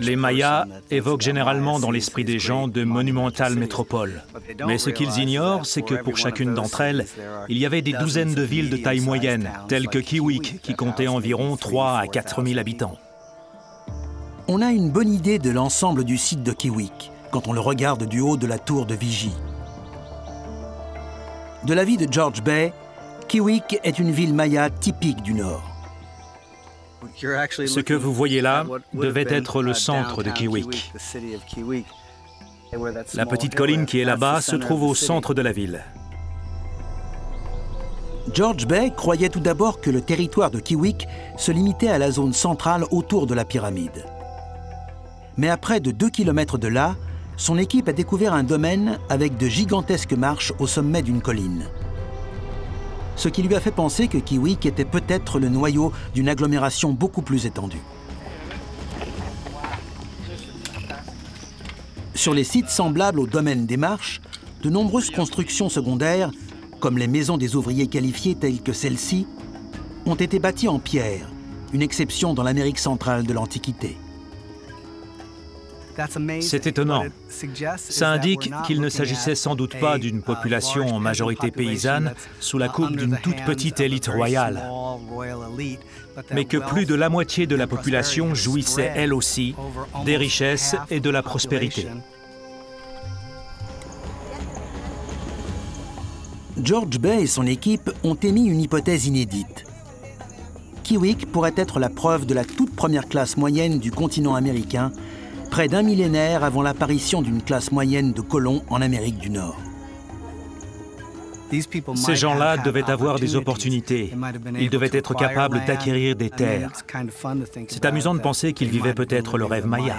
Les Mayas évoquent généralement dans l'esprit des gens de monumentales métropoles. Mais ce qu'ils ignorent, c'est que pour chacune d'entre elles, il y avait des douzaines de villes de taille moyenne, telles que Kiuic, qui comptait environ 3 à 4 000 habitants. On a une bonne idée de l'ensemble du site de Kiuic, quand on le regarde du haut de la tour de vigie. De la vie de George Bay, Kiuic est une ville maya typique du Nord. Ce que vous voyez là devait être le centre de Kiuic. La petite colline qui est là-bas se trouve au centre de la ville. George Bay croyait tout d'abord que le territoire de Kiuic se limitait à la zone centrale autour de la pyramide. Mais à près de 2 km de là, son équipe a découvert un domaine avec de gigantesques marches au sommet d'une colline. Ce qui lui a fait penser que Kiuic était peut-être le noyau d'une agglomération beaucoup plus étendue. Sur les sites semblables au domaine des marches, de nombreuses constructions secondaires, comme les maisons des ouvriers qualifiés telles que celle-ci, ont été bâties en pierre, une exception dans l'Amérique centrale de l'Antiquité. C'est étonnant. Ça indique qu'il ne s'agissait sans doute pas d'une population en majorité paysanne sous la coupe d'une toute petite élite royale, mais que plus de la moitié de la population jouissait elle aussi des richesses et de la prospérité. George Bay et son équipe ont émis une hypothèse inédite. Kiuic pourrait être la preuve de la toute première classe moyenne du continent américain, près d'un millénaire avant l'apparition d'une classe moyenne de colons en Amérique du Nord. Ces gens-là devaient avoir des opportunités. Ils devaient être capables d'acquérir des terres. C'est amusant de penser qu'ils vivaient peut-être le rêve maya.